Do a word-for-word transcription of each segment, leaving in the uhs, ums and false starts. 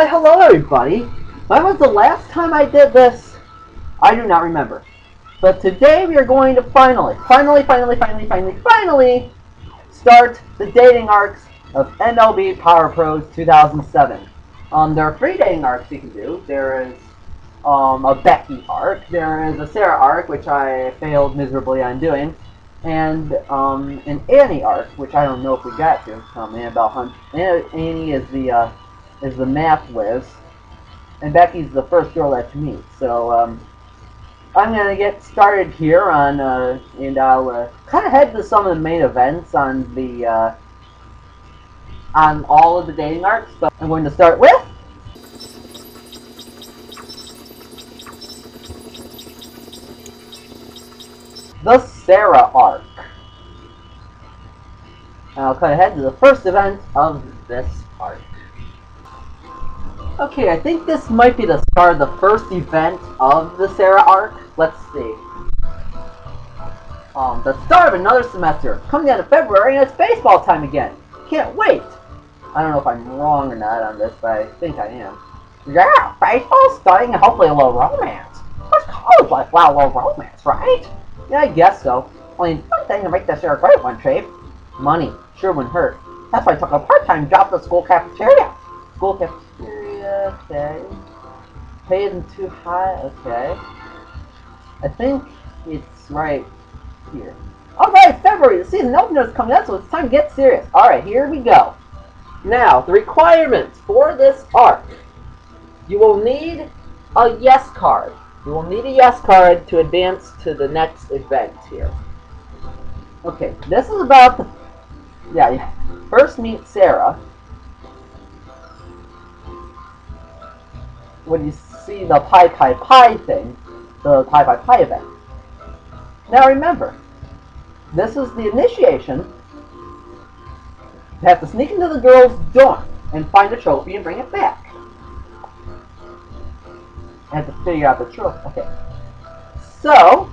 Why, hello everybody. When was the last time I did this? I do not remember. But today we are going to finally, finally, finally, finally, finally, finally start the dating arcs of M L B Power Pros two thousand seven. Um, there are three dating arcs you can do. There is um, a Becky arc, there is a Sarah arc, which I failed miserably on doing, and um, an Annie arc, which I don't know if we got to. Um, Annabelle Hunt. Anna, Annie is the uh, is the math whiz, and Becky's the first girl that you meet. So um, I'm gonna get started here on, uh, and I'll uh, kind of head to some of the main events on the uh, on all of the dating arcs. But I'm going to start with. The Sarah Arc. And I'll cut ahead to the first event of this arc. Okay, I think this might be the start of the first event of the Sarah Arc. Let's see. Um, the start of another semester. Coming out of February, and it's baseball time again. Can't wait. I don't know if I'm wrong or not on this, but I think I am. Yeah, baseball, studying, and hopefully a little romance. What's college life without a little romance, right? Yeah, I guess so. Only one thing to make this year a great one, Chief. Money. Sure wouldn't hurt. That's why I took a part-time job at the school cafeteria. School cafeteria, okay. Pay isn't too high, okay. I think it's right here. Alright, February, the season opener is coming up, so it's time to get serious. Alright, here we go. Now, the requirements for this arc. You will need a yes card. You will need a yes card to advance to the next event here. Okay, this is about the... Yeah, yeah. First meet Sarah. When you see the Pi Pi Pi thing, the Pi Pi Pi event. Now remember, this is the initiation. You have to sneak into the girls' dorm and find a trophy and bring it back. I have to figure out the truth. Okay. So,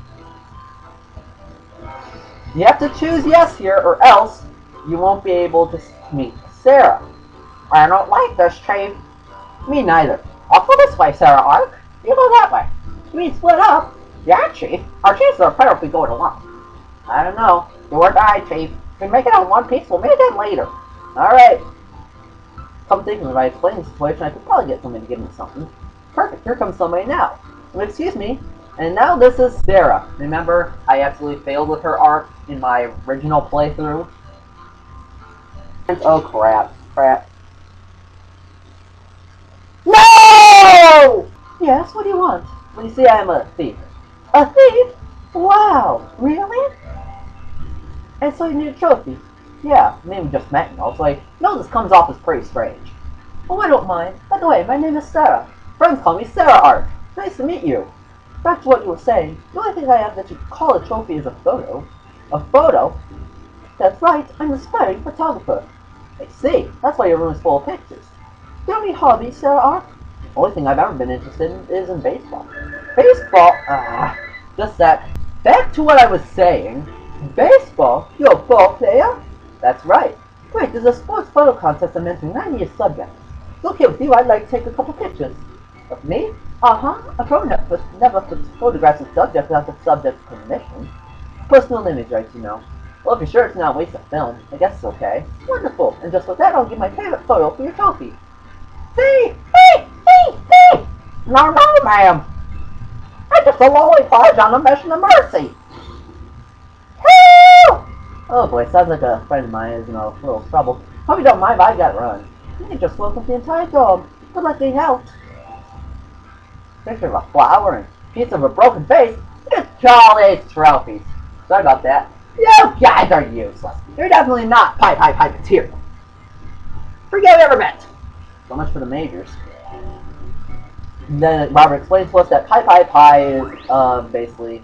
you have to choose yes here, or else you won't be able to meet Sarah. I don't like this, Train. Me neither. I'll go this way, Sarah Arc. You go that way. We split up. Yeah, Chief. Our chances are better if we go it alone. I don't know. You or die, Chief. If we make it out one piece, we'll make it later. Alright. Come thinking, if I explain the situation, I could probably get somebody to give me something. Perfect, here comes somebody now. Excuse me. And now this is Sarah. Remember, I absolutely failed with her arc in my original playthrough. And oh crap, crap. No! Yes, what do you want? Well, you see, I'm a thief. A thief? Wow, really? And so you need a trophy. Yeah, maybe we just met, and I was like, no, this comes off as pretty strange. Oh, I don't mind. By the way, my name is Sarah. Friends call me Sarah Arc. Nice to meet you. Back to what you were saying. The only thing I have that you call a trophy is a photo. A photo? That's right, I'm an aspiring photographer. I see. That's why your room is full of pictures. Do you have any hobbies, Sarah Arc? The only thing I've ever been interested in is in baseball. Baseball? Ah, just that. Back to what I was saying. Baseball? You're a ball player? That's right. Great, there's a sports photo contest I'm entering. I need a subject. It's okay with you, I'd like to take a couple pictures. Of me? Uh-huh. A grown-up never photographs a subject without the subject's permission. Personal image rights, you know. Well, if you're sure it's not a waste of film, I guess it's okay. Wonderful. And just with that, I'll give my favorite photo for your trophy. See? Hey! Hey! Hey! No, no, ma'am. I'm just a lonely barge on a mission of mercy. Help! Oh, boy. Sounds like a friend of mine is in a little trouble. Hope you don't mind if I got run. You just woke up the entire dorm. Good luck being helped. Picture of a flower and piece of a broken face. Good jolly trophies. Sorry about that. You guys are useless. You're definitely not Pi Pi Pi material. Forget ever met. So much for the majors. And then Robert explains to us that Pi Pi Pi is uh, basically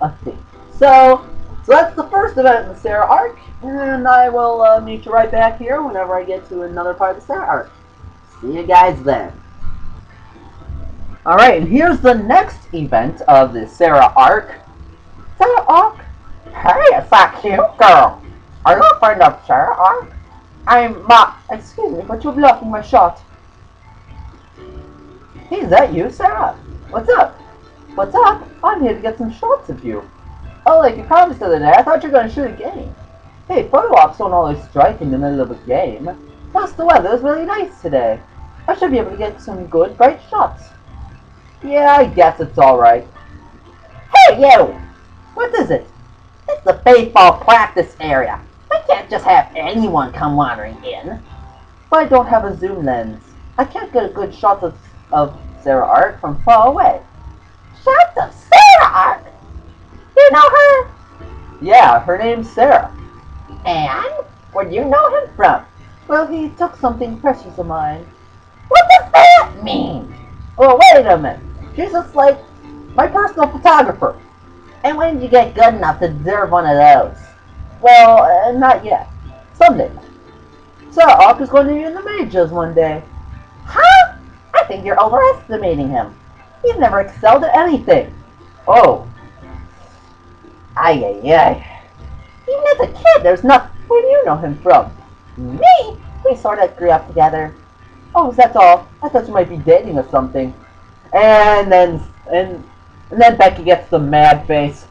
a thief. So, so that's the first event in the Sarah Arc, and I will uh, meet you right back here whenever I get to another part of the Sarah Arc. See you guys then. Alright, and here's the next event of the Sarah Arc. Sarah Arc? Hey, it's that cute girl. Are you a friend of Sarah Arc? I'm not. Excuse me, but you're blocking my shot. Hey, is that you, Sarah? What's up? What's up? I'm here to get some shots of you. Oh, like you promised the other day. I thought you were going to shoot a game. Hey, photo ops don't always strike in the middle of a game. Plus, the weather is really nice today. I should be able to get some good, bright shots. Yeah, I guess it's alright. Hey, you! What is it? It's the baseball practice area. I can't just have anyone come wandering in. But I don't have a zoom lens. I can't get a good shot of, of Sarah Arc from far away. Shots of Sarah Arc? You know her? Yeah, her name's Sarah. And where'd you know him from? Well, he took something precious of mine. What does that mean? Well, wait a minute. She's just like my personal photographer. And when did you get good enough to deserve one of those? Well, uh, not yet. Someday. Sarah Arc is going to be in the majors one day. Huh? I think you're overestimating him. He's never excelled at anything. Oh. Ay, ay, ay. Even as a kid, there's nothing. Where do you know him from? Me? We sort of grew up together. Oh, that's all. I thought you might be dating or something. And then, and, and then Becky gets the mad face.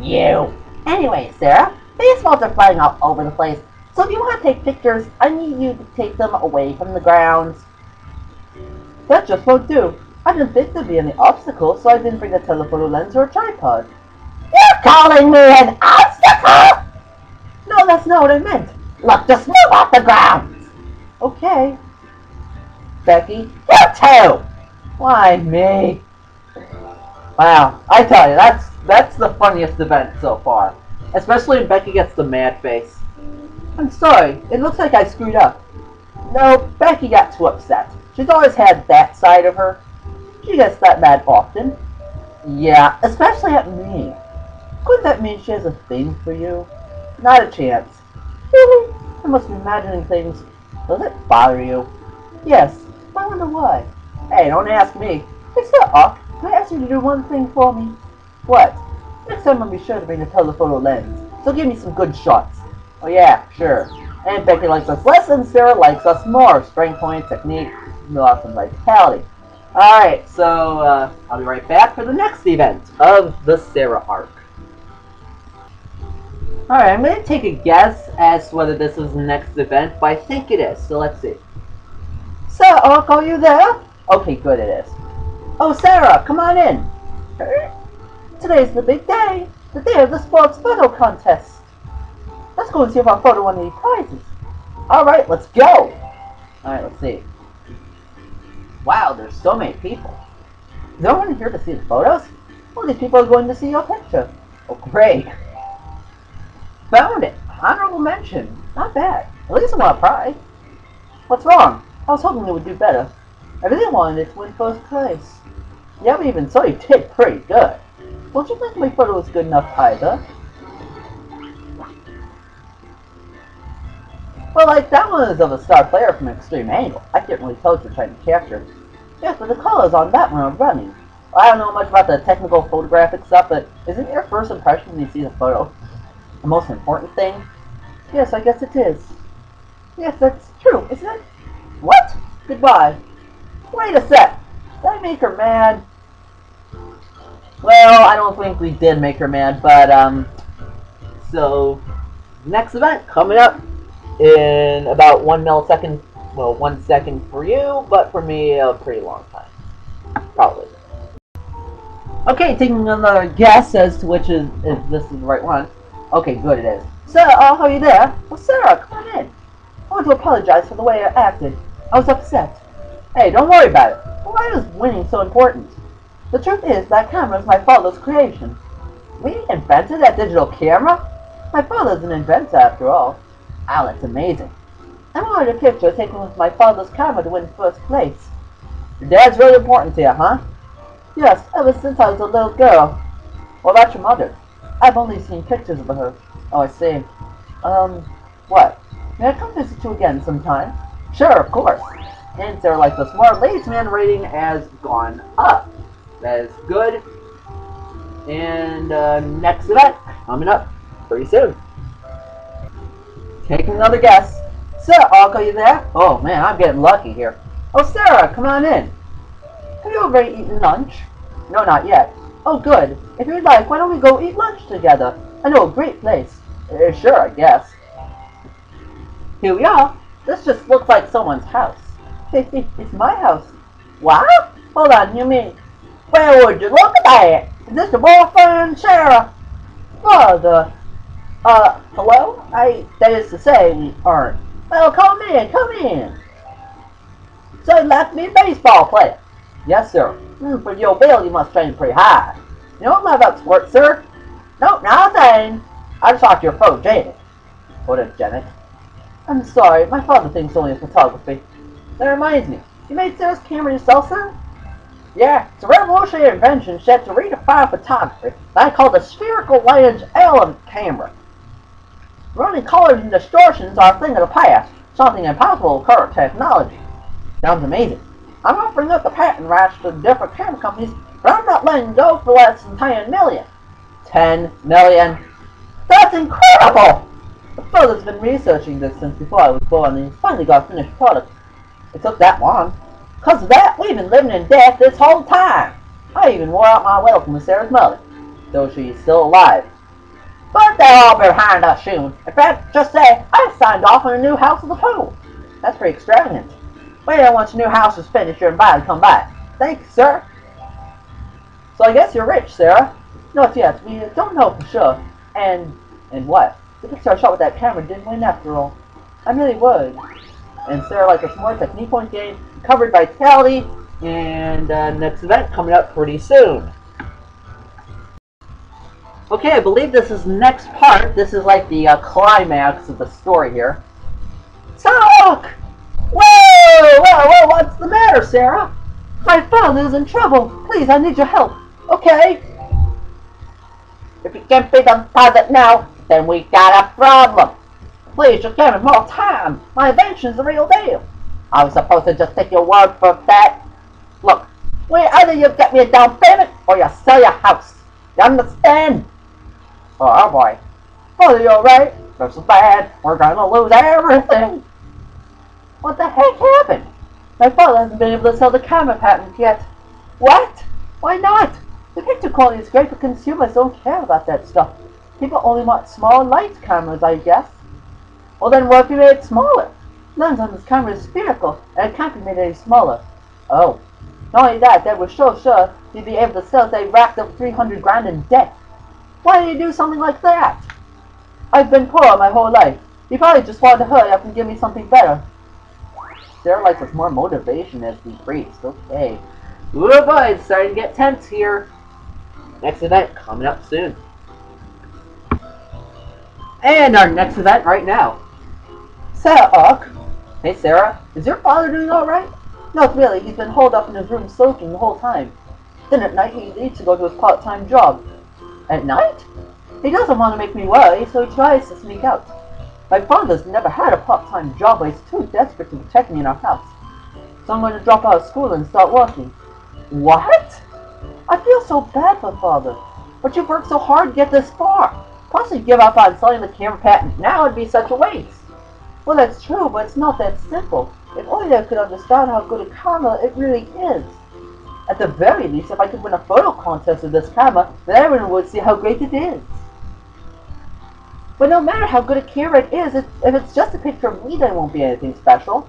You. Anyway, Sarah, baseballs are flying all over the place. So if you want to take pictures, I need you to take them away from the grounds. That just won't do. I didn't think there'd be any obstacle, so I didn't bring a telephoto lens or a tripod. You're calling me an obstacle? No, that's not what I meant. Look, just move off the grounds. Okay. Becky, you too. Why me? Wow, I tell you, that's that's the funniest event so far. Especially when Becky gets the mad face. I'm sorry, it looks like I screwed up. No, Becky got too upset. She's always had that side of her. She gets that mad often. Yeah, especially at me. Could that mean she has a thing for you? Not a chance. Really? I must be imagining things. Does it bother you? Yes, but I wonder why. Hey, don't ask me. Hey, Sarah Arc, can I ask you to do one thing for me? What? Next time I'll be sure to bring a telephoto lens. So give me some good shots. Oh yeah, sure. And Becky likes us less and Sarah likes us more. Strength, point, technique, loss, and vitality. Alright, so uh, I'll be right back for the next event of the Sarah Arc. Alright, I'm going to take a guess as to whether this is the next event, but I think it is, so let's see. Sarah Arc, are you there? Okay, good, it is. Oh, Sarah, come on in. Today's the big day, the day of the sports photo contest. Let's go and see if our photo won any prizes. Alright, let's go! Alright, let's see. Wow, there's so many people. Is everyone here to see the photos? Well, these people are going to see your picture. Oh, great. Found it. Honorable mention. Not bad. At least I want a prize. What's wrong? I was hoping they would do better. I really wanted to win first place. Yeah, but even so, you did pretty good. Don't you think my photo was good enough either? Well, like, that one is of a star player from an extreme angle. I can't really tell what you're trying to capture. Yes, but the colors on that one are running. Well, I don't know much about the technical photographic stuff, but isn't your first impression when you see the photo the most important thing? Yes, I guess it is. Yes, that's true, isn't it? What? Goodbye. Wait a sec. Did I make her mad? Well, I don't think we did make her mad, but, um... So, next event coming up in about one millisecond, well, one second for you, but for me, a pretty long time. Probably. Okay, taking another guess as to which is, if this is the right one. Okay, good, it is. Sarah, uh, how are you there? Well, Sarah, come on in. I want to apologize for the way I acted. I was upset. Hey, don't worry about it. Why is winning so important? The truth is, that camera is my father's creation. We invented that digital camera? My father's an inventor, after all. Wow, that's amazing. I wanted a picture taken with my father's camera to win first place. Your dad's really important to you, huh? Yes, ever since I was a little girl. What about your mother? I've only seen pictures of her. Oh, I see. Um, what? May I come visit you again sometime? Sure, of course. And Sarah likes us more. Ladies man rating has gone up. That is good. And uh, next event coming up pretty soon. Taking another guess. Sarah Arc, are you there? Oh man, I'm getting lucky here. Oh, Sarah, come on in. Have you already eaten lunch? No, not yet. Oh, good. If you'd like, why don't we go eat lunch together? I know a great place. Uh, sure, I guess. Here we are. This just looks like someone's house. It's my house. What? Hold on, you mean? Well, would you look at that? Is this your boyfriend, Sarah? Father. Uh, hello? I, that is to say, we aren't. Well, come in, come in. So he left me a baseball player. Yes, sir. Mm, but your ability must train pretty high. You don't love that sport, sir? Nope, nothing. I just talked to your photogenic. Photogenic? I'm sorry, my father thinks only in photography. That reminds me, you made Sarah's camera yourself, sir? Yeah, it's a revolutionary invention set to redefine photography that I call the spherical lens Allen camera. Running colors and distortions are a thing of the past, something impossible with current technology. Sounds amazing. I'm offering up the patent rights to different camera companies, but I'm not letting go for less than ten million. ten million? That's incredible! The father's been researching this since before I was born, and he finally got a finished product. It took that long. Because of that, we've been living in death this whole time. I even wore out my welcome with Sarah's mother, though she's still alive. But they're all behind us soon. In fact, just say, I've signed off on a new house of the pool. That's pretty extravagant. Wait, once your new house is finished, you're invited to come by. Thanks, sir. So I guess you're rich, Sarah. Not yet. We don't know for sure. And, and what? The picture I shot with that camera didn't win after all. I really would. And Sarah likes us more technique point game, covered vitality, and uh, next event coming up pretty soon. Okay, I believe this is the next part. This is like the uh, climax of the story here. Sarah! Whoa! Whoa! Whoa! What's the matter, Sarah? My father's in trouble. Please, I need your help. Okay. If you can't pay the deposit now, then we got a problem. Please, just give me more time. My invention's the real deal. I was supposed to just take your word for that. Look, where either you get me a down payment or you sell your house. You understand? Oh, oh boy. Oh, you're right. This is bad. We're gonna lose everything. What the heck happened? My father hasn't been able to sell the camera patent yet. What? Why not? The picture quality is great, but consumers don't care about that stuff. People only want small light cameras, I guess. Well, then what if you made it smaller? Lens on this camera is spherical, and it can't be made any smaller. Oh. Not only that, they were so sure you'd be able to sell if they racked up three hundred grand in debt. Why do you do something like that? I've been poor my whole life. You probably just wanted to hurry up and give me something better. Sarah likes us more motivation as we breathed. Okay. Oh boy, it's starting to get tense here. Next event coming up soon. And our next event right now. Sarah Arc. Hey Sarah, is your father doing alright? Not really, he's been holed up in his room soaking the whole time. Then at night he needs to go to his part-time job. At night? He doesn't want to make me worry, so he tries to sneak out. My father's never had a part-time job, but he's too desperate to protect me in our house. So I'm going to drop out of school and start working. What? I feel so bad for father. But you've worked so hard to get this far. Plus, if you give up on selling the camera patent now, it'd be such a waste. Well, that's true, but it's not that simple. If only I could understand how good a camera it really is. At the very least, if I could win a photo contest with this camera, then everyone would see how great it is. But no matter how good a camera it is, it's, if it's just a picture of me, then it won't be anything special.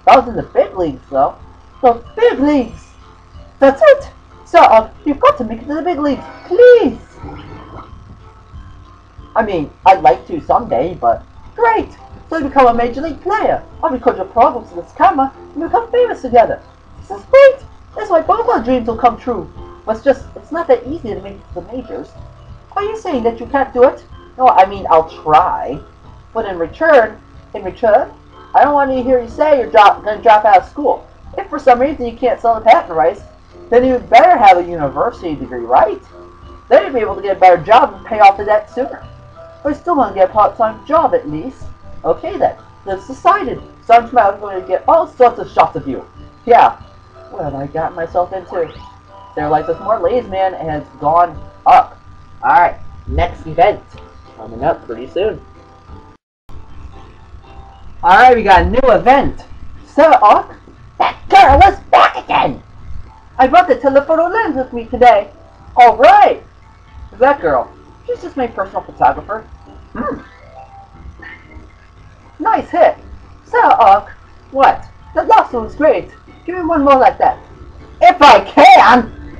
If I was in the big leagues, though. The big leagues! That's it! So, uh, you've got to make it to the big leagues, please! I mean, I'd like to someday, but... Great! So you become a major league player. I'll record your progress with this camera and become famous together. This is great! That's why both our dreams will come true. But it's just, it's not that easy to make it to the majors. Are you saying that you can't do it? No, I mean, I'll try. But in return, in return, I don't want to hear you say you're drop, going to drop out of school. If for some reason you can't sell the patent rights, then you'd better have a university degree, right? Then you'd be able to get a better job and pay off the debt sooner. I still want to get a part-time job at least. Okay then, that's decided. So I'm going to get all sorts of shots of you. Yeah, what have I got myself into? They're like this more lazy man and has gone up. Alright, next event. Coming up pretty soon. Alright, we got a new event. Sarah Arc, that girl is back again! I brought the telephoto lens with me today. All right. That girl. She's just my personal photographer. Hmm. Nice hit. Sarah Arc. What? That last one was great. Give me one more like that. If I can!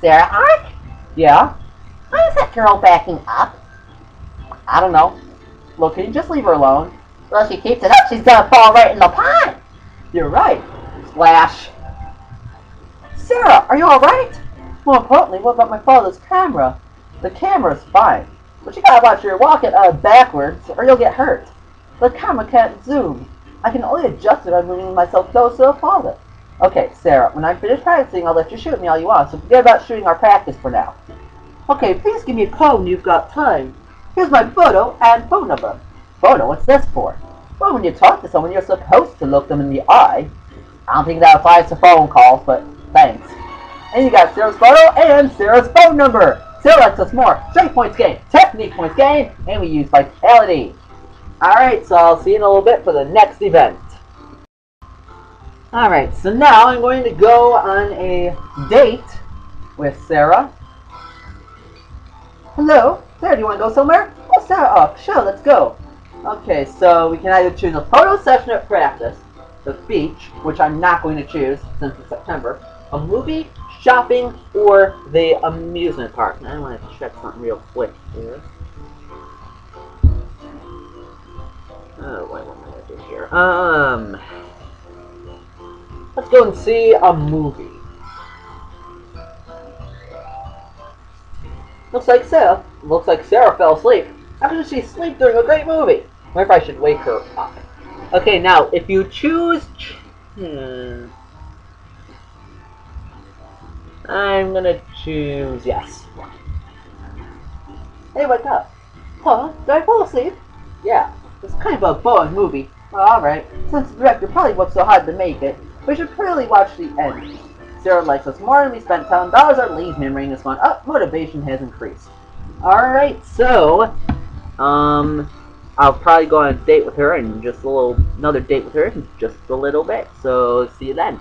Sarah Arc? Yeah? Why is that girl backing up? I don't know. Look, can you just leave her alone? Well, if she keeps it up, she's gonna fall right in the pond! You're right. Slash. Sarah, are you alright? More importantly, what about my father's camera? The camera's fine. But you gotta watch your walking uh, backwards or you'll get hurt. The camera can't zoom. I can only adjust it by moving myself close to the father. Okay, Sarah, when I finish practicing, I'll let you shoot me all you want, so forget about shooting our practice for now. Okay, please give me a call when you've got time. Here's my photo and phone number. Photo? What's this for? Well, when you talk to someone, you're supposed to look them in the eye. I don't think that applies to phone calls, but thanks. And you got Sarah's photo and Sarah's phone number. Sarah likes us more. Straight points gained, technique points gained, and we use vitality. Alright, so I'll see you in a little bit for the next event. Alright, so now I'm going to go on a date with Sarah. Hello? Sarah, do you want to go somewhere? Oh, Sarah, oh, sure, let's go. Okay, so we can either choose a photo session at practice, the beach, which I'm not going to choose since it's September, a movie, shopping, or the amusement park. And I want to check something real quick here. Oh, what am I going to do here? Um, let's go and see a movie. Looks like Sarah. Looks like Sarah fell asleep. How could she sleep during a great movie? I wonder if I should wake her up. Okay, now if you choose, ch hmm, I'm gonna choose yes. Hey, wake up! Huh? Did I fall asleep? Yeah. It's kind of a boring movie. Well, alright. Since the director probably worked so hard to make it, we should probably watch the end. Sarah likes us more and we spent ten dollars on lead memorying this one up. Motivation has increased. Alright, so, um, I'll probably go on a date with her and just a little, another date with her in just a little bit. So, see you then.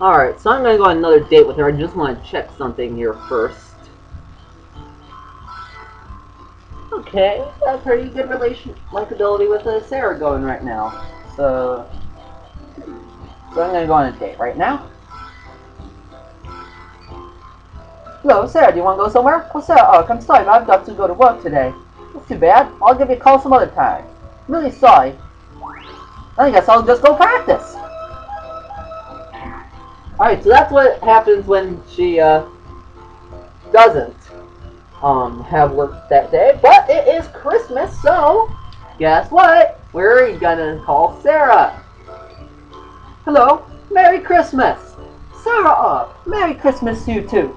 Alright, so I'm going to go on another date with her. I just want to check something here first. Okay, a pretty good relation, likability with uh, Sarah going right now. So, so I'm gonna go on a date right now. Hello, Sarah. Do you want to go somewhere? Well, Sarah, oh, I'm sorry, but I've got to go to work today. That's too bad. I'll give you a call some other time. I'm really sorry. I guess I'll just go practice. All right, so that's what happens when she uh, doesn't. Um, have work that day, but it is Christmas, so guess what? We're gonna call Sarah. Hello, Merry Christmas, Sarah. Oh, Merry Christmas to you too.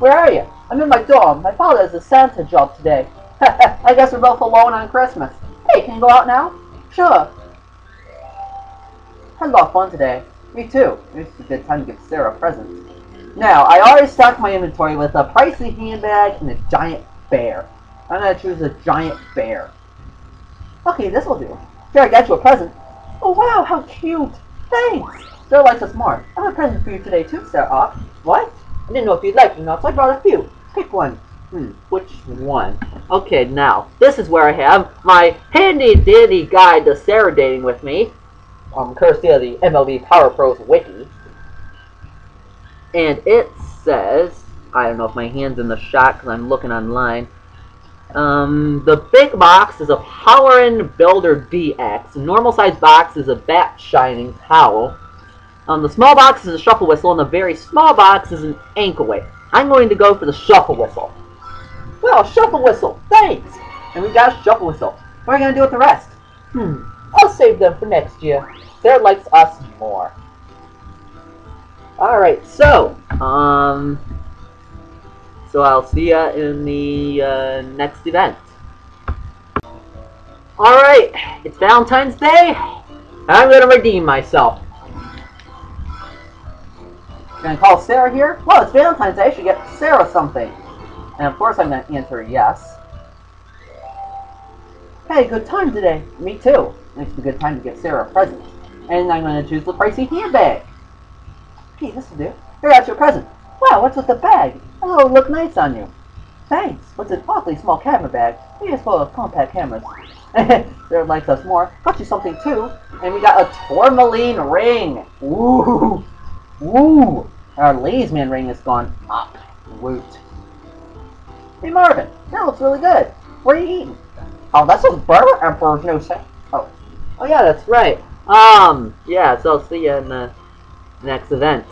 Where are you? I'm in my dorm. My father has a Santa job today. I guess we're both alone on Christmas. Hey, can you go out now? Sure. Had a lot of fun today. Me too. It's a good time to give Sarah a present. Now, I always stock my inventory with a pricey handbag and a giant bear. I'm going to choose a giant bear. Okay, this will do. Here, I got you a present. Oh, wow, how cute. Thanks. Sarah likes us more. I have a present for you today, too, Sarah. Uh, what? I didn't know if you'd like it or not, so I brought a few. Pick one. Hmm, which one? Okay, now, this is where I have my handy-dandy guide to Sarah dating with me. Um, courtesy of the M L B Power Pros wiki. And it says, I don't know if my hand's in the shot because I'm looking online. Um, the big box is a Powerin' Builder D X. The normal size box is a Bat Shining Towel. Um, the small box is a Shuffle Whistle, and the very small box is an Ankle Weight. I'm going to go for the Shuffle Whistle. Well, Shuffle Whistle, thanks! And we got a Shuffle Whistle. What are we going to do with the rest? Hmm, I'll save them for next year. Sarah likes us more. Alright, so, um, so I'll see ya in the, uh, next event. Alright, it's Valentine's Day, and I'm gonna redeem myself. Gonna call Sarah here? Well, it's Valentine's Day, I should get Sarah something. And of course I'm gonna answer yes. Hey, good time today. Me too. It's a good time to give Sarah a present. And I'm gonna choose the pricey handbag. Gee, this will do. Here, out your present. Wow, what's with the bag? Oh, it'll look nice on you. Thanks. What's an awfully small camera bag? It is full of compact cameras. There likes us more. Got you something too. And we got a tourmaline ring. Woo! Woo! Our ladies' man ring has gone up. Woot. Hey Marvin, that looks really good. What are you eating? Oh, that's those Burger Emperor's no say. Oh. Oh yeah, that's right. Um, yeah, so I'll see you in the next event.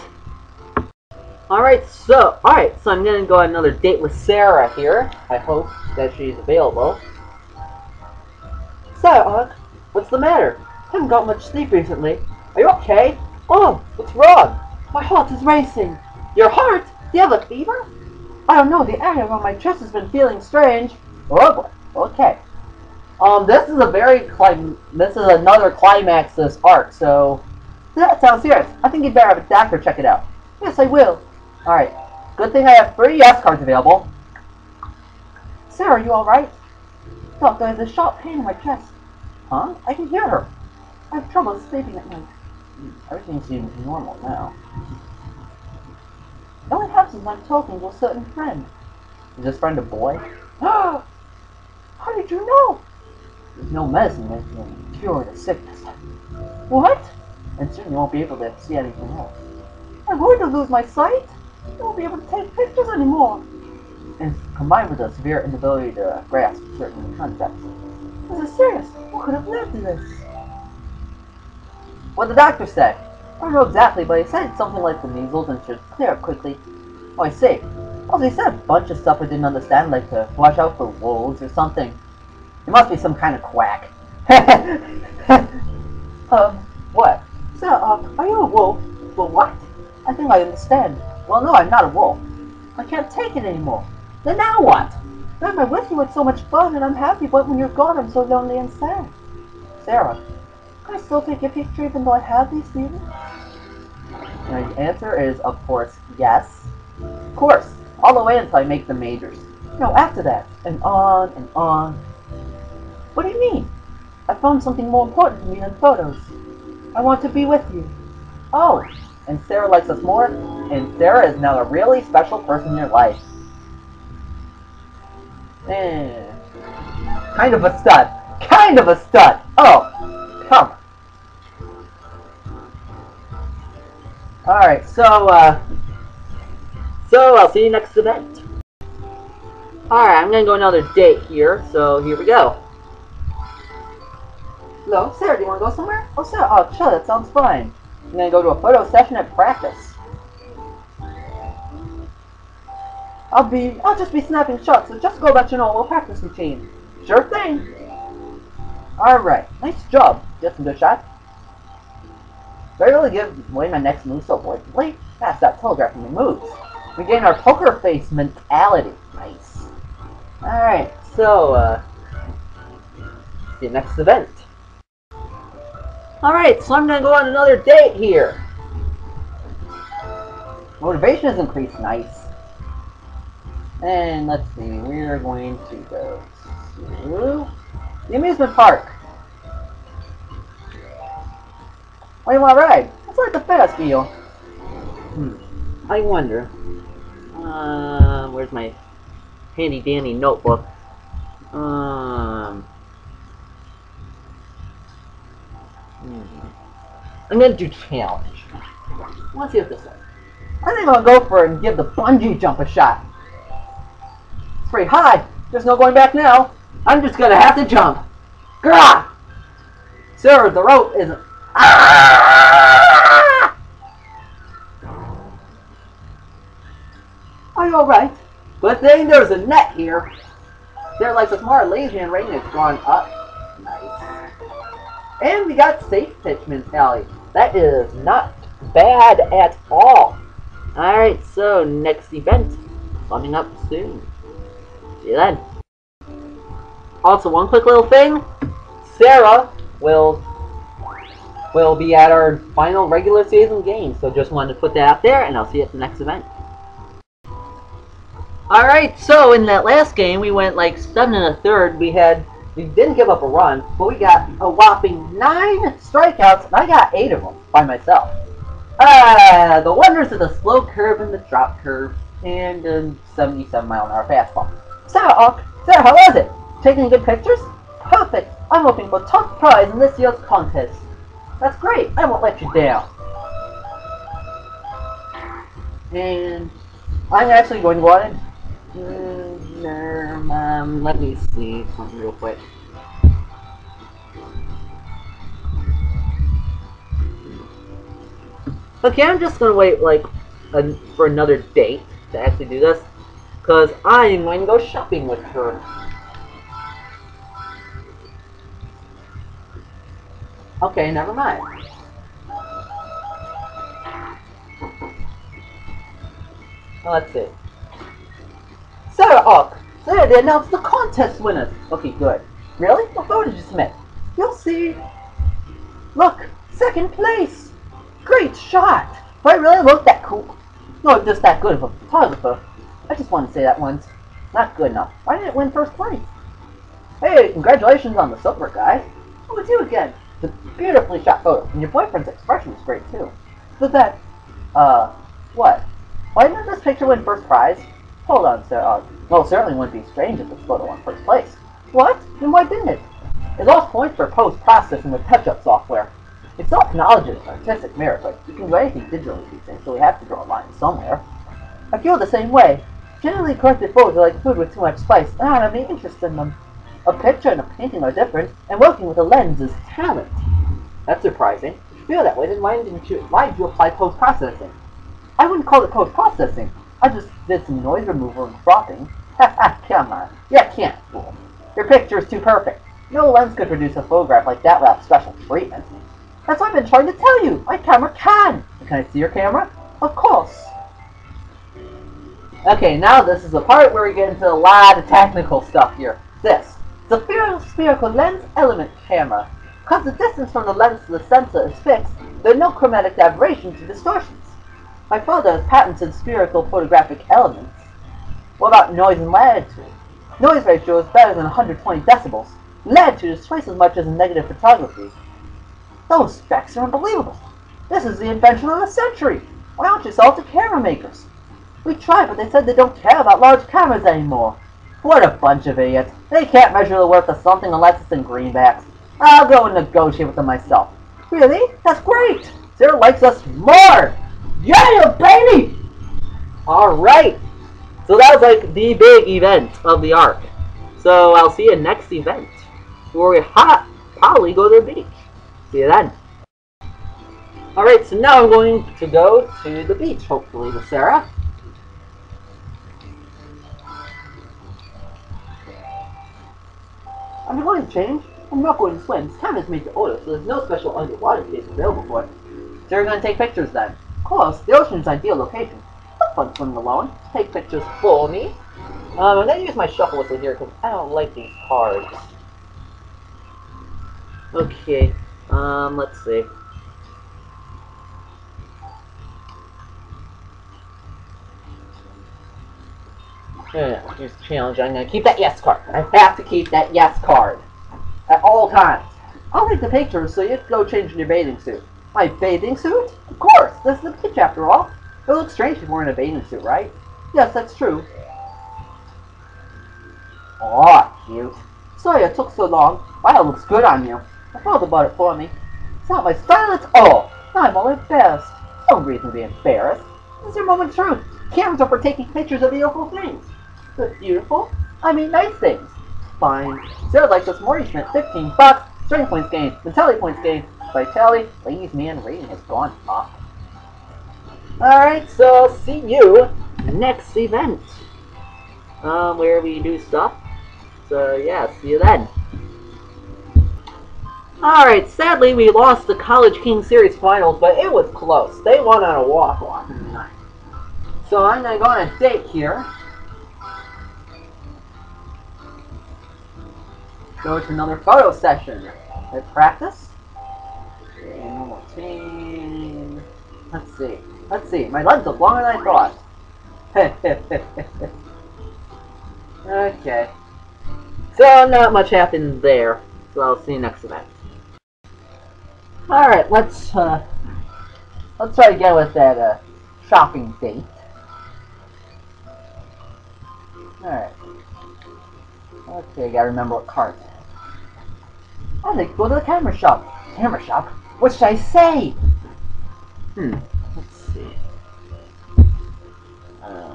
Alright, so, alright, so I'm gonna go on another date with Sarah here. I hope that she's available. So, Arc, what's the matter? I haven't got much sleep recently. Are you okay? Oh, what's wrong? My heart is racing. Your heart? Do you have a fever? I don't know, the area around my chest has been feeling strange. Oh boy, okay. Um, this is a very clim- this is another climax to this arc, so that sounds serious. I think you'd better have a doctor check it out. Yes, I will. Alright, good thing I have three yes cards available. Sarah, are you alright? Look, there's a sharp pain in my chest. Huh? I can hear her. I have trouble sleeping at night. Everything seems normal now. It only happens when I'm talking to a certain friend. Is this friend a boy? How did you know? There's no medicine that can cure the sickness. What? And soon you won't be able to see anything else. I'm going to lose my sight. I won't be able to take pictures anymore. And combined with a severe inability to grasp certain concepts. This is serious. Who could have lived this? What did the doctor say? I don't know exactly, but he said something like the measles and should clear up quickly. Oh, I see. Also, he said a bunch of stuff I didn't understand, like to watch out for wolves or something. It must be some kind of quack. um, what? So, um, are you a wolf? Well, what? I think I understand. Well, no, I'm not a wolf. I can't take it anymore. Then now what? Remember, with you it's so much fun and I'm happy, but when you're gone I'm so lonely and sad. Sarah, can I still take your picture even though I have these feelings? And the answer is, of course, yes. Of course. All the way until I make the majors. No, after that. And on and on. What do you mean? I found something more important to me than photos. I want to be with you. Oh, and Sarah likes us more, and Sarah is now a really special person in your life. Eh. Kind of a stud. Kind of a stud. Oh, come. Alright, so, uh, so I'll see you next event. Alright, I'm gonna go another date here, so here we go. Hello, Sarah, do you wanna go somewhere? Oh, Sarah, oh, chill, that sounds fine. I'm gonna go to a photo session at practice. I'll be, I'll just be snapping shots, so just go about your normal practice routine. Sure thing. Alright, nice job. Just a good shot. Do I really give away my next move so blatantly? That's not telegraphing the moves. We gain our poker face mentality. Nice. Alright, so, uh, see you next event. Alright, so I'm gonna go on another date here. Motivation has increased, nice. And let's see, we are going to go to the amusement park. What do you want to ride? It's like the fast deal. Hmm. I wonder. Uh, where's my handy dandy notebook? Um. I'm gonna do challenge. Let's see what this is. I think I'll go for it and give the bungee jump a shot. It's pretty high. There's no going back now. I'm just gonna have to jump. Grah! Sarah, the rope isn't. Ah! Are you alright? But then there's a net here. There, like the smart lazy and rain has gone up. Nice. And we got safe pitch mentality. That is not bad at all. Alright, so next event coming up soon. See you then. Also, one quick little thing. Sarah will will be at our final regular season game, so just wanted to put that out there, and I'll see you at the next event. Alright, so in that last game, we went like seven and a third. We had... We didn't give up a run, but we got a whopping nine strikeouts, and I got eight of them by myself. Uh, the wonders of the slow curve and the drop curve, and a seventy-seven mile an hour fastball. Sarah Arc, Sarah, how was it? Taking good pictures? Perfect! I'm hoping for top prize in this year's contest. That's great! I won't let you down. And I'm actually going to go on and... Um, let me see something real quick. Okay, I'm just going to wait, like, a, for another date to actually do this, because I'm going to go shopping with her. Okay, never mind. Let's see. Sarah Arc! There, they announced the contest winners! Okay, good. Really? What vote did you submit? You'll see. Look! Second place! Great shot! If I really look that cool, not just that good of a photographer. I just want to say that once. Not good enough. Why didn't it win first place? Hey, congratulations on the silver, guys. What was you again? It's a beautifully shot photo, and your boyfriend's expression was great too. But that, uh, what? Why didn't this picture win first prize? Hold on, sir. Uh, well, it certainly wouldn't be strange if this photo won first place. What? Then why didn't it? It lost points for post-processing with touch-up software. It's not acknowledges artistic merit, but you can do anything digitally with these things, so we have to draw a line somewhere. I feel the same way. Generally collected photos are like food with too much spice, and I don't have any interest in them. A picture and a painting are different, and working with a lens is talent. That's surprising. If you feel that way, then why didn't you, why did you apply post-processing? I wouldn't call it post-processing. I just did some noise removal and cropping. Ha ha, come on. You can't, fool. Your picture is too perfect. No lens could produce a photograph like that without special treatment. That's what I've been trying to tell you! My camera can! Can I see your camera? Of course! Okay, now this is the part where we get into a lot of technical stuff here. This. The spherical lens element camera. Because the distance from the lens to the sensor is fixed, there are no chromatic aberrations or distortions. My father has patented spherical photographic elements. What about noise and latitude? Noise ratio is better than one hundred twenty decibels. Latitude is twice as much as in negative photography. Those specs are unbelievable. This is the invention of the century. Why don't you sell it to camera makers? We tried, but they said they don't care about large cameras anymore. What a bunch of idiots. They can't measure the worth of something unless it's in greenbacks. I'll go and negotiate with them myself. Really? That's great. Sarah likes us more. Yeah, baby! Alright. So that was like the big event of the Arc. So I'll see you next event, where we hot probably go to the beach. See you then. Alright, so now I'm going to go to the beach, hopefully, with Sarah. I'm going to change. I'm not going to swim. This camera's made to order, so there's no special underwater case available for it. So we're going to take pictures then. Of course, the ocean's ideal location. Not fun swimming alone. Take pictures for me. Um, I'm going to use my shuffle whistle here because I don't like these cards. Okay. Um, let's see. Yeah, here's the challenge. I'm gonna keep that yes card. I have to keep that yes card. At all times. I'll take the pictures so you can go change in your bathing suit. My bathing suit? Of course! This is the beach after all. It looks strange if you weren't in a bathing suit, right? Yes, that's true. Aw, cute. Sorry it took so long. Wow, it looks good on you. I thought about it for me. It's not my style at all. I'm all embarrassed. No reason to be embarrassed. This is your moment of truth. Cameras are for taking pictures of beautiful things. But beautiful? I mean nice things. Fine. Sarah likes us more. You spent fifteen bucks. Strength points gained. Vitality points gained. Vitality, ladies, man rating has gone up. Alright, so I'll see you next event. Um, where we do stuff. So yeah, see you then. Alright, sadly we lost the College Kings Series Finals, but it was close. They won on a walk-off. So I'm going to go on a date here. Go to another photo session. Let's practice. Let's see. Let's see. My lens is longer than I thought. Okay. So not much happened there. So I'll see you next event. Alright, let's, uh, Let's try to go with that uh, shopping date. Alright. Okay, I gotta remember what cart. I'd like to go to the camera shop. Camera shop? What should I say? Hmm. Let's see. Uh,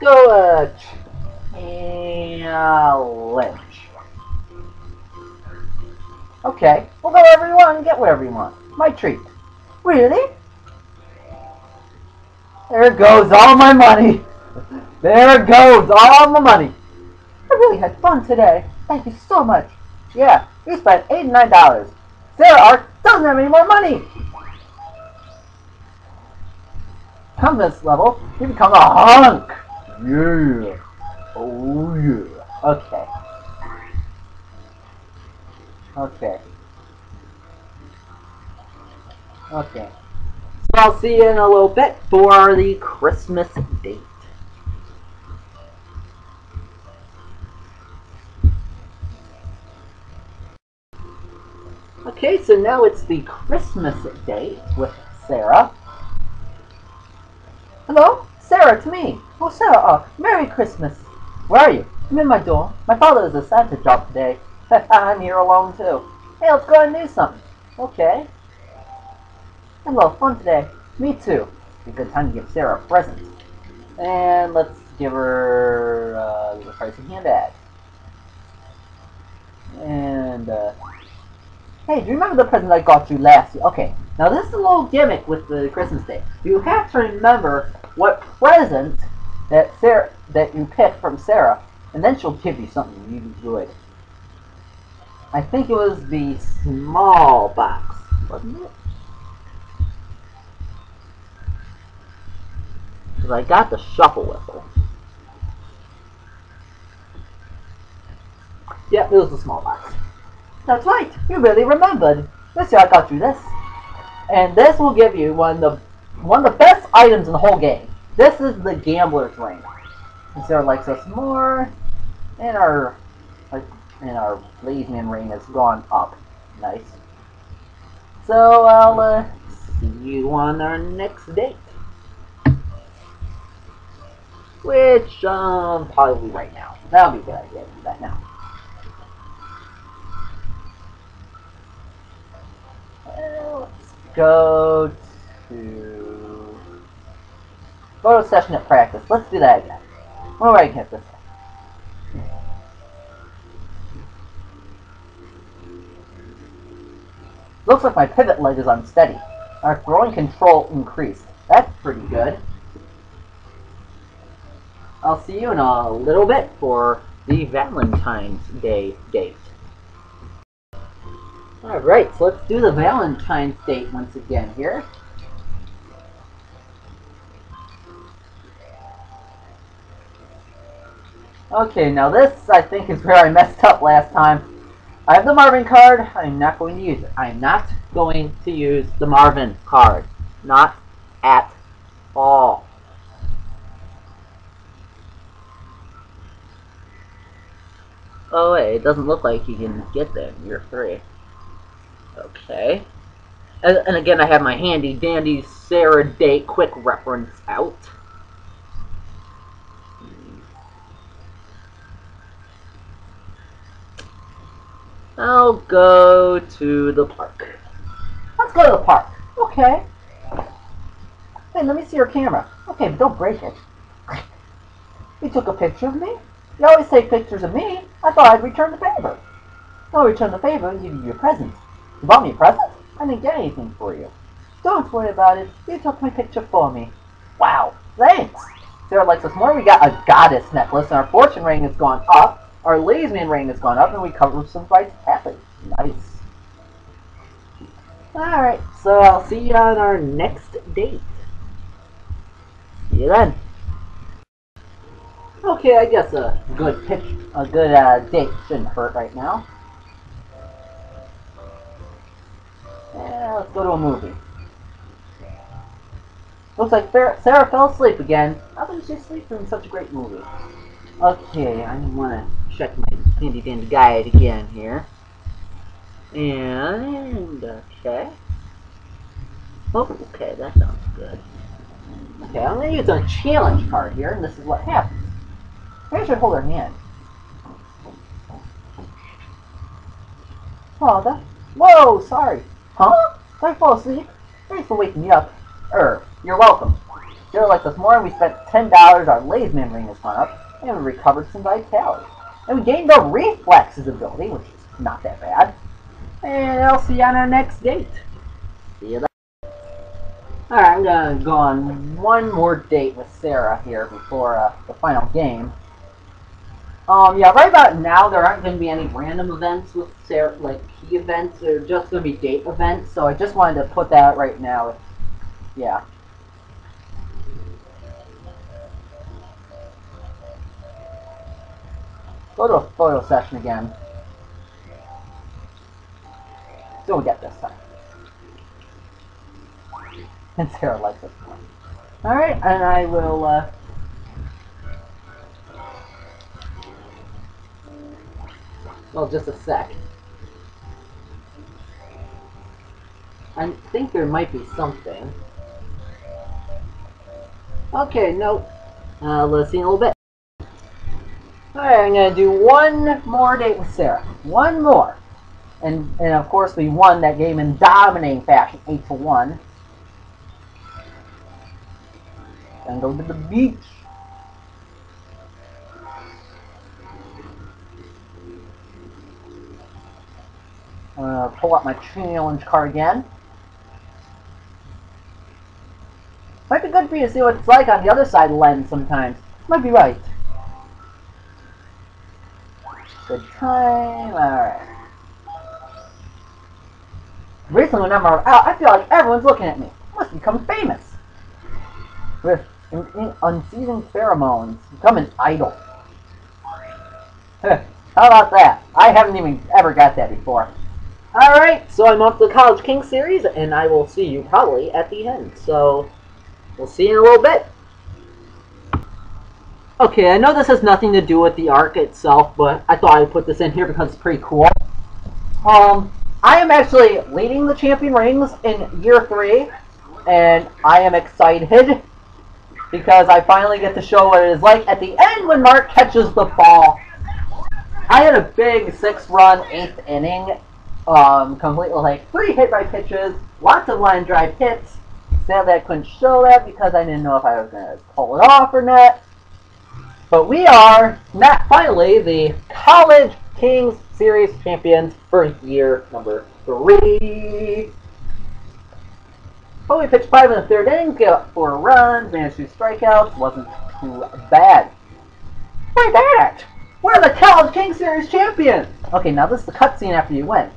Go uh, challenge. Okay, we'll go wherever you want and get whatever you want. My treat. Really? There goes all my money. There goes all my money. I really had fun today. Thank you so much. Yeah, we spent eighty-nine dollars. Sarah Arc doesn't have any more money. Come this level, you become a hunk. Yeah. Oh yeah. Okay. Okay. Okay. So I'll see you in a little bit for the Christmas date. Okay, so now it's the Christmas date with Sarah. Hello? Sarah, to me. Oh, Sarah, oh, Merry Christmas. Where are you? I'm in my door. My father is a Santa job today. I'm here alone, too. Hey, let's go and do something. Okay. Had a little fun today. Me, too. It's a good time to give Sarah a present. And let's give her uh, the pricing hand ad. And, uh... hey, do you remember the present I got you last year? Okay. Now, this is a little gimmick with the Christmas day. You have to remember what present that Sarah that you pick from Sarah, and then she'll give you something you enjoyed. I think it was the small box, wasn't it? Because I got the shuffle whistle. Yep, it was the small box. That's right. You really remembered. This year I got you this, and this will give you one of the one of the best items in the whole game. This is the gambler's ring. And Sarah likes us more, and our like, and our Blazeman ring has gone up. Nice. So I'll uh, see you on our next date, which um probably right now. That'll be a good idea to do that now. Well, let's go to. Photo session at practice. Let's do that again. Where do I get this? Looks like my pivot leg is unsteady. Our throwing control increased. That's pretty good. I'll see you in a little bit for the Valentine's Day date. Alright, so let's do the Valentine's date once again here. Okay, now this, I think, is where I messed up last time. I have the Marvin card. I'm not going to use it. I'm not going to use the Marvin card. Not at all. Oh, wait, it doesn't look like you can get that in year three. Okay. And, and again, I have my handy-dandy Sarah Day quick reference out. I'll go to the park. Let's go to the park. Okay. Hey, let me see your camera. Okay, but don't break it. You took a picture of me? You always take pictures of me. I thought I'd return the favor. I'll return the favor and give you your present. You bought me a present? I didn't get anything for you. Don't worry about it. You took my picture for me. Wow, thanks. Sarah likes us more. We got a goddess necklace, and our fortune ring has gone up. Our Lazyman ring has gone up, and we covered some fights happened. Nice. Alright, so I'll see you on our next date. See you then. Okay, I guess a good pitch, a good uh, date shouldn't hurt right now. Yeah, let's go to a movie. Looks like Sarah fell asleep again. How did she sleep in such a great movie? Okay, I want to check my handy dandy guide again here. And, okay. Oh, okay, that sounds good. Okay, I'm going to use our challenge card here, and this is what happens. Maybe I should hold her hand. Oh, that... Whoa, sorry. Huh? Did I fall asleep? Thanks for waking me up. Er, you're welcome. Here, like this morning, we spent ten dollars, our Lay's memory has gone up, and we recovered some vitality. And we gained the reflexes ability, which is not that bad. And I'll see you on our next date. See you later. Alright, I'm gonna go on one more date with Sarah here before uh, the final game. Um, yeah, right about now there aren't going to be any random events with Sarah, like key events. They're just going to be date events, so I just wanted to put that out right now. Yeah. Go to a photo session again. So we get this time. And Sarah likes this one. Alright, and I will, uh... well, just a sec. I think there might be something. Okay, nope. Uh, let's see in a little bit. Alright, I'm gonna do one more date with Sarah. One more. And, and of course, we won that game in dominating fashion, eight to one. And go to the beach. I'm gonna pull out my challenge card again. Might be good for you to see what it's like on the other side of the lens sometimes. Might be right. Good time. Alright. Recently when I'm out, I feel like everyone's looking at me. I must become famous. With In, in unseasoned pheromones. Become an idol. How about that? I haven't even ever got that before. Alright, so I'm off the College Kings series, and I will see you probably at the end. So, we'll see you in a little bit. Okay, I know this has nothing to do with the arc itself, but I thought I'd put this in here because it's pretty cool. Um, I am actually leading the champion rings in year three, and I am excited. Because I finally get to show what it is like at the end when Mark catches the ball. I had a big six-run, eighth inning, um, completely like three hit-by pitches, lots of line drive hits. Sadly, I couldn't show that because I didn't know if I was going to pull it off or not. But we are not finally the College Kings Series champions for year number three. But we pitched five in the third inning, gave up four runs, managed two strikeouts. Wasn't too bad. Look at that! We're the College Kings Series champions! Okay, now this is the cutscene after you win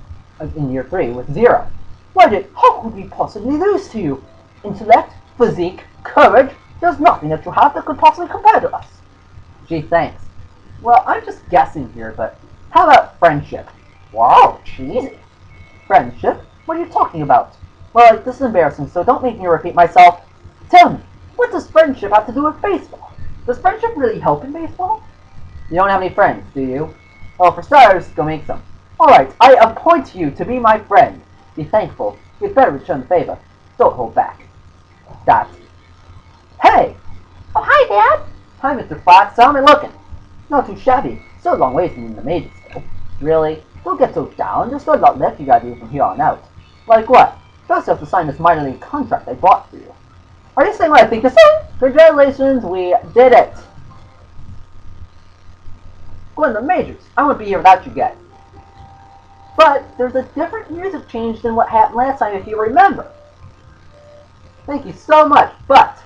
in year three with zero. Why did? How could we possibly lose to you? Intellect, physique, courage. There's nothing that you have that could possibly compare to us. Gee, thanks. Well, I'm just guessing here, but how about friendship? Wow, cheesy. Friendship? What are you talking about? Well, this is embarrassing, so don't make me repeat myself. Tell me, what does friendship have to do with baseball? Does friendship really help in baseball? You don't have any friends, do you? Well, for starters, go make some. Alright, I appoint you to be my friend. Be thankful. You'd better return the favor. Don't hold back. Dot. Hey! Oh, hi, Dad! Hi, Mister Fox. How am I looking? Not too shabby. Still a long ways from the majors, though. Really? Don't get so down. There's still a lot left you gotta do from here on out. Like what? First, you have to sign this minor league contract I bought for you. Are you saying what I think you're saying? Congratulations, we did it. Go in the majors. I wouldn't be here without you guys. But there's a different music change than what happened last time, if you remember. Thank you so much, but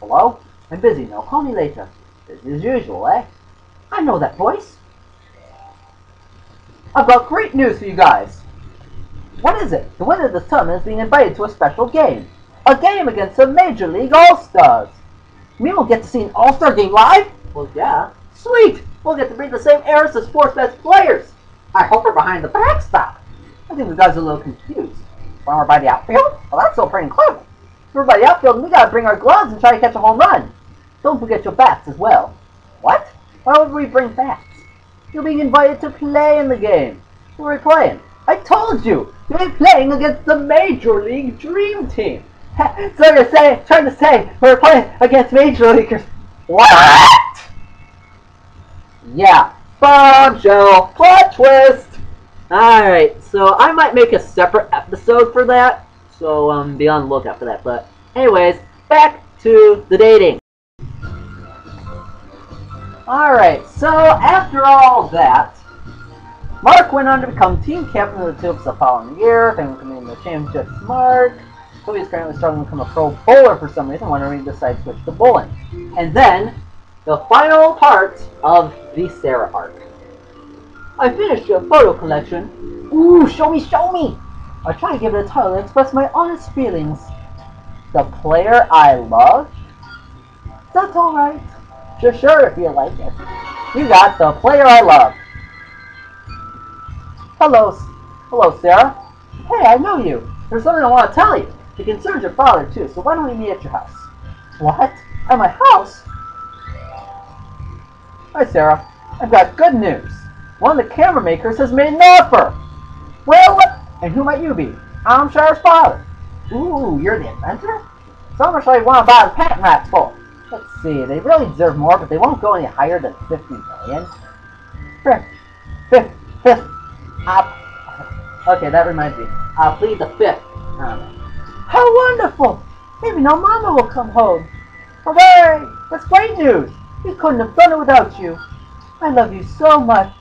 hello? I'm busy now. Call me later. Business as usual, eh? I know that voice. I've got great news for you guys. What is it? The winner of this tournament is being invited to a special game. A game against the Major League All-Stars. We won't get to see an All-Star game live? Well, yeah. Sweet! We'll get to breathe the same air as the sport's best players. I hope we're behind the backstop. I think the guys are a little confused. When we're by the outfield? Well, that's so pretty clever. If we're by the outfield, we gotta bring our gloves and try to catch a home run. Don't forget your bats as well. What? Why would we bring bats? You're being invited to play in the game. Who are we playing? I told you! You're playing against the Major League Dream Team. So you're saying, trying to say we're playing against Major Leaguers. What? Yeah. Bombshell. Plot twist. Alright, so I might make a separate episode for that. So um, be on the lookout for that. But anyways, back to the dating. Alright, so after all that, Mark went on to become team captain of the Tups the following year, then becoming the championship Mark. So he's currently struggling to become a pro bowler for some reason, wondering if he decides to switch to bowling. And then, the final part of the Sarah arc. I finished your photo collection. Ooh, show me, show me! I try to give it a title and express my honest feelings. The player I love? That's alright. Sure, sure, if you like it. You got the player I love. Hello, hello, Sarah. Hey, I know you. There's something I want to tell you. She considers your father, too, so why don't we meet at your house? What? At my house? Hi, Sarah. I've got good news. One of the camera makers has made an offer. Well, and who might you be? I'm Sarah's father. Ooh, you're the inventor? So much like you want to buy the patent rights for. Let's see, they really deserve more, but they won't go any higher than fifty million. Fifth, fifth, fifth. Uh, okay, that reminds me. I'll plead the fifth. Um, How wonderful! Maybe no mama will come home. Hooray! That's great news! We couldn't have done it without you. I love you so much.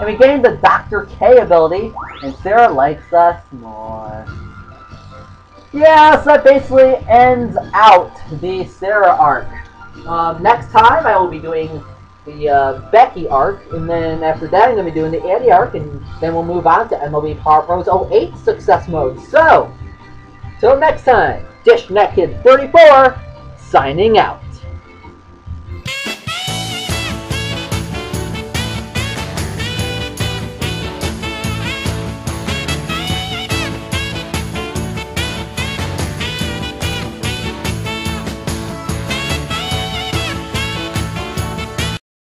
And we gained the Doctor K ability, and Sarah likes us more. Yeah, so that basically ends out the Sarah arc. Uh, next time I will be doing the uh, Becky arc, and then after that I'm going to be doing the Annie arc, and then we'll move on to M L B Power Pros oh eight success mode. So, till next time, DishNetKid thirty-four, signing out.